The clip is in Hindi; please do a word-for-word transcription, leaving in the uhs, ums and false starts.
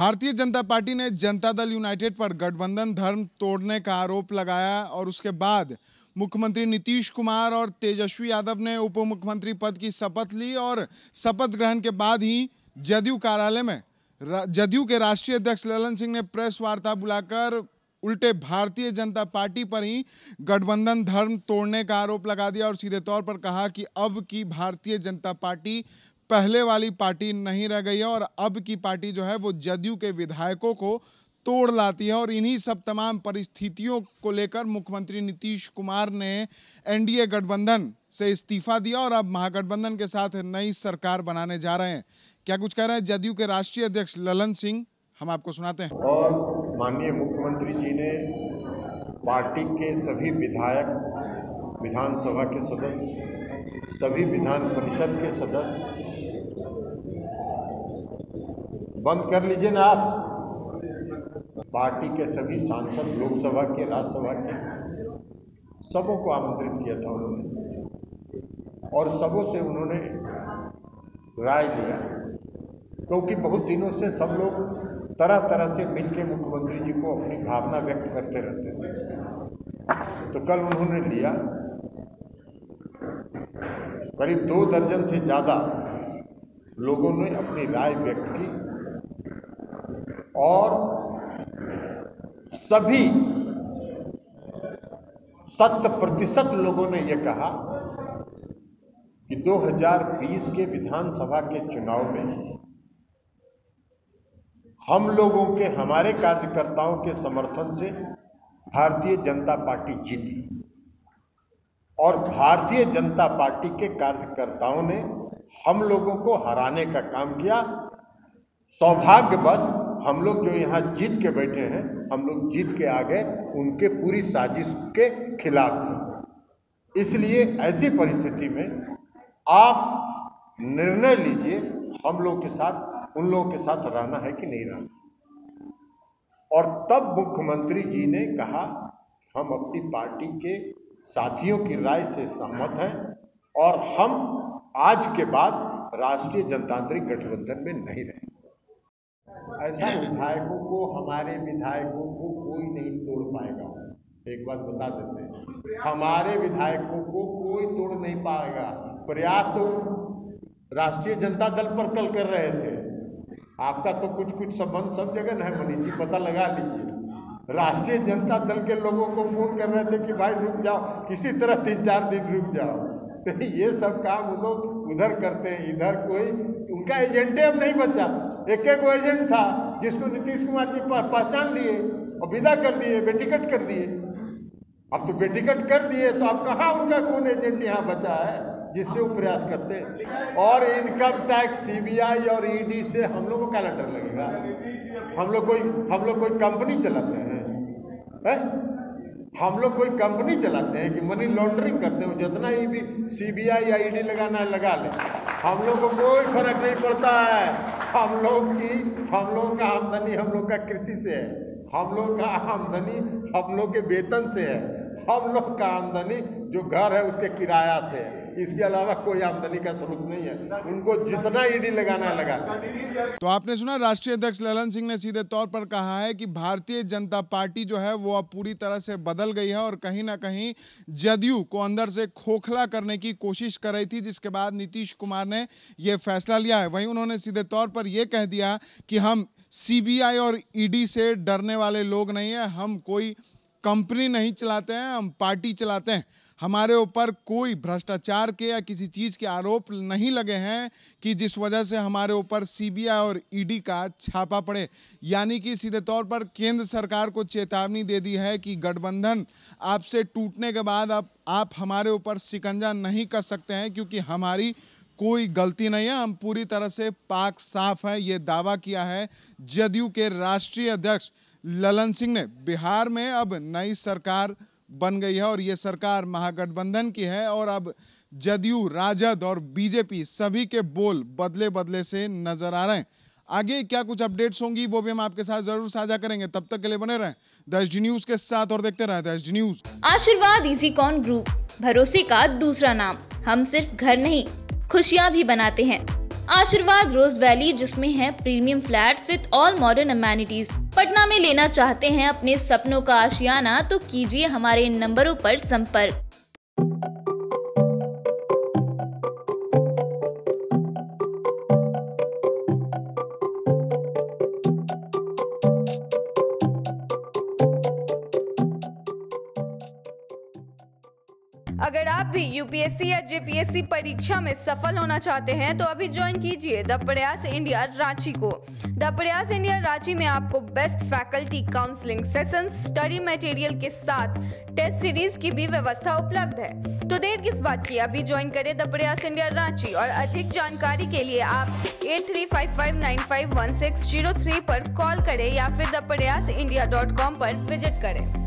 भारतीय जनता पार्टी ने जनता दल यूनाइटेड पर गठबंधन धर्म तोड़ने का आरोप लगाया और उसके बाद मुख्यमंत्री नीतीश कुमार और तेजस्वी यादव ने उप मुख्यमंत्री पद की शपथ ली और शपथ ग्रहण के बाद ही जदयू कार्यालय में जदयू के राष्ट्रीय अध्यक्ष ललन सिंह ने प्रेस वार्ता बुलाकर उल्टे भारतीय जनता पार्टी पर ही गठबंधन धर्म तोड़ने का आरोप लगा दिया और सीधे तौर पर कहा कि अब की भारतीय जनता पार्टी पहले वाली पार्टी नहीं रह गई है और अब की पार्टी जो है वो जदयू के विधायकों को तोड़ लाती है। और इन्हीं सब तमाम परिस्थितियों को लेकर मुख्यमंत्री नीतीश कुमार ने एनडीए गठबंधन से इस्तीफा दिया और अब महागठबंधन के साथ नई सरकार बनाने जा रहे हैं। क्या कुछ कह रहे हैं जदयू के राष्ट्रीय अध्यक्ष ललन सिंह, हम आपको सुनाते हैं। और माननीय मुख्यमंत्री जी ने पार्टी के सभी विधायक, विधानसभा के सदस्य, सभी विधान परिषद के सदस्य, बंद कर लीजिए ना आप, पार्टी के सभी सांसद, लोकसभा के, राज्यसभा के, सबों को आमंत्रित किया था उन्होंने और सबों से उन्होंने राय लिया, क्योंकि बहुत दिनों से सब लोग तरह तरह से मिलके मुख्यमंत्री जी को अपनी भावना व्यक्त करते रहते थे। तो कल उन्होंने लिया, करीब दो दर्जन से ज़्यादा लोगों ने अपनी राय व्यक्त की और सभी शत प्रतिशत लोगों ने यह कहा कि दो हज़ार बीस के विधानसभा के चुनाव में हम लोगों के, हमारे कार्यकर्ताओं के समर्थन से भारतीय जनता पार्टी जीती और भारतीय जनता पार्टी के कार्यकर्ताओं ने हम लोगों को हराने का काम किया। सौभाग्यवश हम लोग जो यहाँ जीत के बैठे हैं, हम लोग जीत के आ गए, उनके पूरी साजिश के खिलाफ थे। इसलिए ऐसी परिस्थिति में आप निर्णय लीजिए हम लोग के साथ, उन लोगों के साथ रहना है कि नहीं रहना। और तब मुख्यमंत्री जी ने कहा हम अपनी पार्टी के साथियों की राय से सहमत हैं और हम आज के बाद राष्ट्रीय जनतांत्रिक गठबंधन में नहीं रहेंगे। ऐसा विधायकों को, हमारे विधायकों को कोई नहीं तोड़ पाएगा। एक बात बता देते हैं, हमारे विधायकों को कोई तोड़ नहीं पाएगा। प्रयास तो राष्ट्रीय जनता दल पर कल कर रहे थे, आपका तो कुछ कुछ संबंध सब जगह है मनीष जी, पता लगा लीजिए। राष्ट्रीय जनता दल के लोगों को फोन कर रहे थे कि भाई रुक जाओ, किसी तरह तीन चार दिन रुक जाओ। तो ये सब काम वो लोग उधर करते हैं, इधर कोई उनका एजेंटे अब नहीं बचा। एक एक वो एजेंट था जिसको नीतीश कुमार जी पहचान लिए और विदा कर दिए, बेटिकट कर दिए। अब तो बेटिकट कर दिए तो अब कहाँ उनका कौन एजेंट यहाँ बचा है जिससे वो प्रयास करते हैं। और इनकम टैक्स, सीबीआई और ईडी से हम लोग को क्या डर लगेगा। हम लोग कोई हम लोग कोई कंपनी चलाते हैं, है? हम लोग कोई कंपनी चलाते हैं कि मनी लॉन्ड्रिंग करते हो। जितना ही भी सीबीआई या ईडी लगाना है लगा ले, हम लोग को कोई फर्क नहीं पड़ता है। हम लोग की हम लोग का आमदनी हम लोग का कृषि से है, हम लोग का आमदनी हम लोग के वेतन से है, हम लोग का आमदनी जो घर है उसके किराया से है। इसके अलावा कोई आमदनी का सबूत नहीं है। उनको जितना ईडी लगाना लगा। तो आपने सुना, राष्ट्रीय अध्यक्ष ललन सिंह ने सीधे तौर पर कहा है कि भारतीय जनता पार्टी जो है वो अब पूरी तरह से बदल गई है और कहीं ना कहीं जदयू को अंदर से खोखला करने की कोशिश कर रही थी, जिसके बाद नीतीश कुमार ने यह फैसला लिया है। वहीं उन्होंने सीधे तौर पर यह कह दिया कि हम सीबीआई और ईडी से डरने वाले लोग नहीं है, हम कोई कंपनी नहीं चलाते हैं, हम पार्टी चलाते हैं, हमारे ऊपर कोई भ्रष्टाचार के या किसी चीज़ के आरोप नहीं लगे हैं कि जिस वजह से हमारे ऊपर सीबीआई और ईडी का छापा पड़े। यानी कि सीधे तौर पर केंद्र सरकार को चेतावनी दे दी है कि गठबंधन आपसे टूटने के बाद आप, आप हमारे ऊपर शिकंजा नहीं कर सकते हैं क्योंकि हमारी कोई गलती नहीं है, हम पूरी तरह से पाक साफ है। ये दावा किया है जदयू के राष्ट्रीय अध्यक्ष ललन सिंह ने। बिहार में अब नई सरकार बन गई है और ये सरकार महागठबंधन की है और अब जदयू, राजद और बीजेपी सभी के बोल बदले बदले से नजर आ रहे हैं। आगे क्या कुछ अपडेट्स होंगी वो भी हम आपके साथ जरूर साझा करेंगे। तब तक के लिए बने रहें द एच डी न्यूज के साथ और देखते रहें द एच डी न्यूज। आशीर्वाद इजीकॉन ग्रुप, भरोसे का दूसरा नाम। हम सिर्फ घर नहीं, खुशियाँ भी बनाते हैं। आशीर्वाद रोज वैली, जिसमें है premium flats with all modern amenities. Patna में लेना चाहते हैं अपने सपनों का आशियाना, तो कीजिए हमारे इन नंबरों पर संपर्क। अगर आप भी यूपीएससी या जेपीएससी परीक्षा में सफल होना चाहते हैं तो अभी ज्वाइन कीजिए द प्रयास इंडिया रांची को। द प्रयास इंडिया रांची में आपको best faculty, counselling sessions, study material के साथ टेस्ट सीरीज की भी व्यवस्था उपलब्ध है। तो देर किस बात की, अभी ज्वाइन करें द प्रयास इंडिया रांची। और अधिक जानकारी के लिए आप eight three five five nine five one six zero three पर कॉल करें या फिर the Prayas India dot com पर विजिट करें।